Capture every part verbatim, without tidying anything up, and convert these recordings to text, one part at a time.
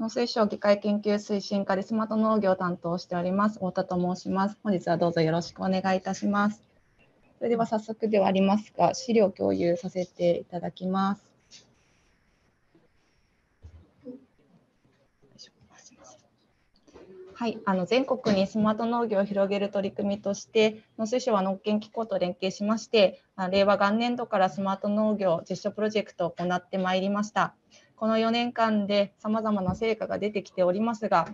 農水省機械研究推進課でスマート農業を担当しております太田と申します。本日はどうぞよろしくお願いいたします。それでは早速ではありますが、資料共有させていただきます。はい、あの全国にスマート農業を広げる取り組みとして、農水省は農研機構と連携しまして、令和元年度からスマート農業実証プロジェクトを行ってまいりました。このよねんかんでさまざまな成果が出てきておりますが、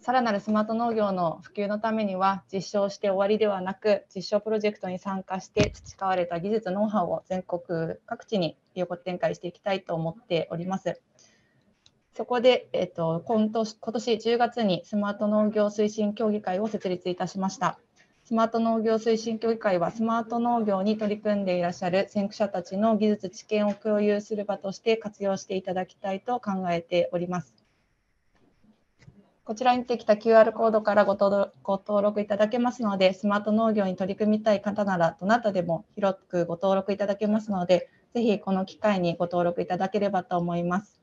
さらなるスマート農業の普及のためには、実証して終わりではなく、実証プロジェクトに参加して培われた技術、ノウハウを全国各地に横展開していきたいと思っております。そこで、えっと、今年、今年じゅうがつにスマート農業推進協議会を設立いたしました。スマート農業推進協議会は、スマート農業に取り組んでいらっしゃる先駆者たちの技術、知見を共有する場として活用していただきたいと考えております。こちらにできた キューアール コードからご登録いただけますので、スマート農業に取り組みたい方なら、どなたでも広くご登録いただけますので、ぜひこの機会にご登録いただければと思います。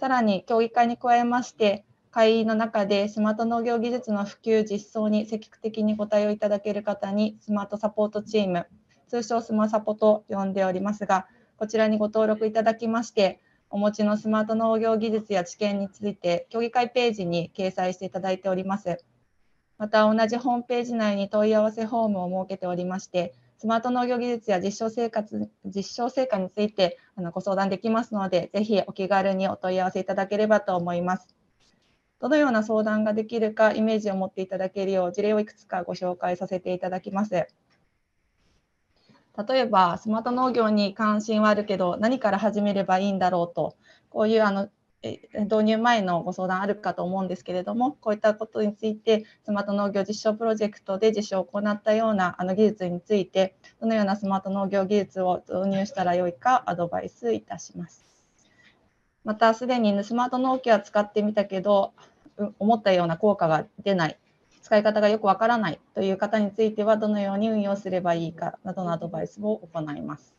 さらに協議会に加えまして、会議の中でスマート農業技術の普及実装に積極的にご対応いただける方に、スマートサポートチーム、通称スマサポと呼んでおりますが、こちらにご登録いただきまして、お持ちのスマート農業技術や知見について、協議会ページに掲載していただいております。また、同じホームページ内に問い合わせフォームを設けておりまして、スマート農業技術や実証生活、実証成果についてご相談できますので、ぜひお気軽にお問い合わせいただければと思います。どのような相談ができるかイメージを持っていただけるよう事例をいくつかご紹介させていただきます。例えば、スマート農業に関心はあるけど、何から始めればいいんだろうと、こういうあの導入前のご相談あるかと思うんですけれども、こういったことについてスマート農業実証プロジェクトで実証を行ったようなあの技術について、どのようなスマート農業技術を導入したらよいかアドバイスいたします。また、すでにスマート農機は使ってみたけど思ったような効果が出ない、使い方がよくわからないという方については、どのように運用すればいいかなどのアドバイスを行います。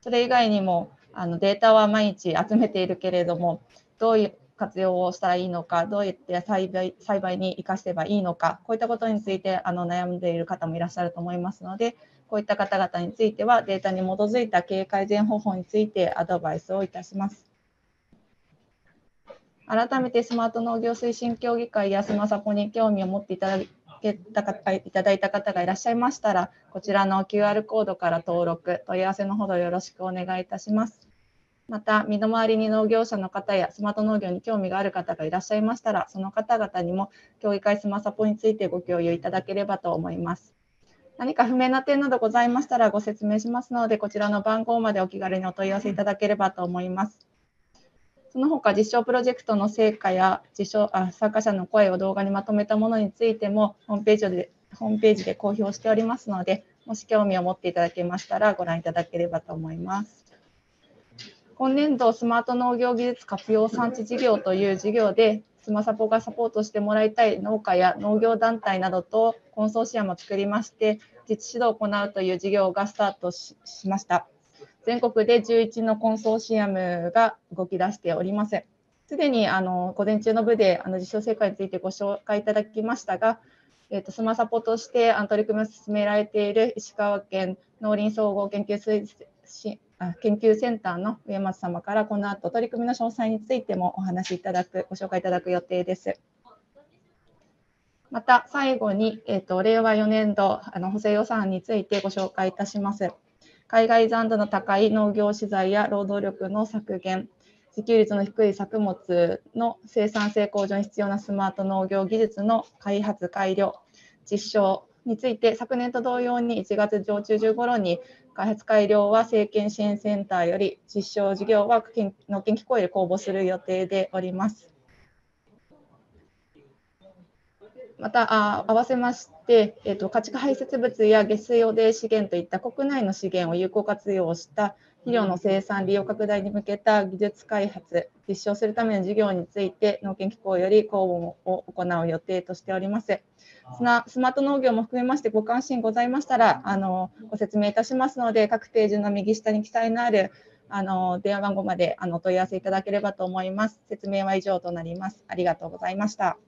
それ以外にも、あのデータは毎日集めているけれども、どういう活用をしたらいいのか、どうやって栽培、栽培に生かせばいいのか、こういったことについてあの悩んでいる方もいらっしゃると思いますので、こういった方々についてはデータに基づいた経営改善方法についてアドバイスをいたします。改めてスマート農業推進協議会やスマサポに興味を持っていただきいただいた方がいらっしゃいましたら、こちらの キューアール コードから登録、問い合わせのほどよろしくお願いいたします。また、身の回りに農業者の方やスマート農業に興味がある方がいらっしゃいましたら、その方々にも協議会スマサポについてご共有いただければと思います。何か不明な点などございましたらご説明しますので、こちらの番号までお気軽にお問い合わせいただければと思います。その他、実証プロジェクトの成果や実証あ参加者の声を動画にまとめたものについてもホームページで、ホームページで公表しておりますので、もし興味を持っていただけましたらご覧いただければと思います。今年度、スマート農業技術活用産地事業という事業で、スマサポがサポートしてもらいたい農家や農業団体などとコンソーシアムを作りまして、実地指導を行うという事業がスタート し, しました。全国でじゅういちのコンソーシアムが動き出しております。すでにあの午前中の部であの実証成果についてご紹介いただきましたが、えー、とスマサポとしてあの取り組みを進められている石川県農林総合研究推進研究センターの植松様から、この後取り組みの詳細についてもお話しいただく、ご紹介いただく予定です。また、最後に、えー、と令和よねん度あの補正予算についてご紹介いたします。海外残土の高い農業資材や労働力の削減、自給率の低い作物の生産性向上に必要なスマート農業技術の開発・改良、実証について、昨年と同様にいちがつ上中旬頃に開発・改良は政権支援センターより、実証事業は農研機構より公募する予定でおります。また、合わせまして、えーと、家畜排泄物や下水汚泥資源といった国内の資源を有効活用した肥料の生産・利用拡大に向けた技術開発、実証するための事業について、農研機構より公募を行う予定としております。スマート農業も含めまして、ご関心ございましたら、あのご説明いたしますので、各ページの右下に記載のあるあの電話番号まであのお問い合わせいただければと思います。説明は以上となります。ありがとうございました。